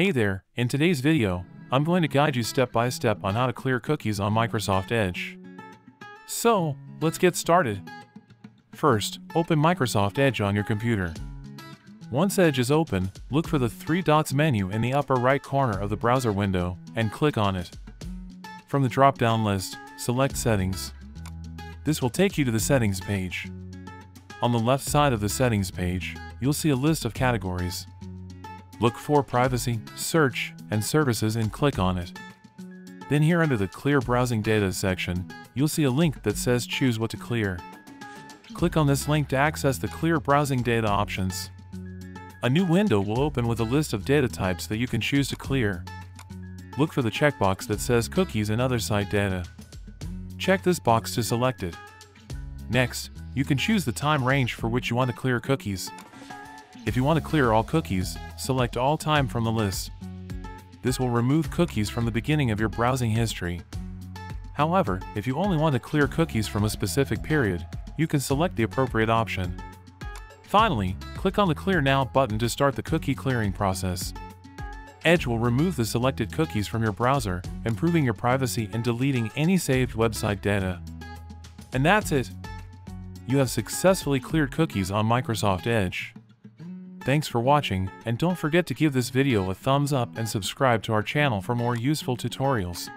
Hey there, in today's video, I'm going to guide you step by step on how to clear cookies on Microsoft Edge. So, let's get started. First, open Microsoft Edge on your computer. Once Edge is open, look for the three dots menu in the upper right corner of the browser window and click on it. From the drop-down list, select Settings. This will take you to the Settings page. On the left side of the Settings page, you'll see a list of categories. Look for Privacy, Search, and Services and click on it. Then here under the Clear Browsing Data section, you'll see a link that says Choose what to clear. Click on this link to access the Clear Browsing Data options. A new window will open with a list of data types that you can choose to clear. Look for the checkbox that says Cookies and Other Site Data. Check this box to select it. Next, you can choose the time range for which you want to clear cookies. If you want to clear all cookies, select all time from the list. This will remove cookies from the beginning of your browsing history. However, if you only want to clear cookies from a specific period, you can select the appropriate option. Finally, click on the Clear Now button to start the cookie clearing process. Edge will remove the selected cookies from your browser, improving your privacy and deleting any saved website data. And that's it! You have successfully cleared cookies on Microsoft Edge. Thanks for watching, and don't forget to give this video a thumbs up and subscribe to our channel for more useful tutorials.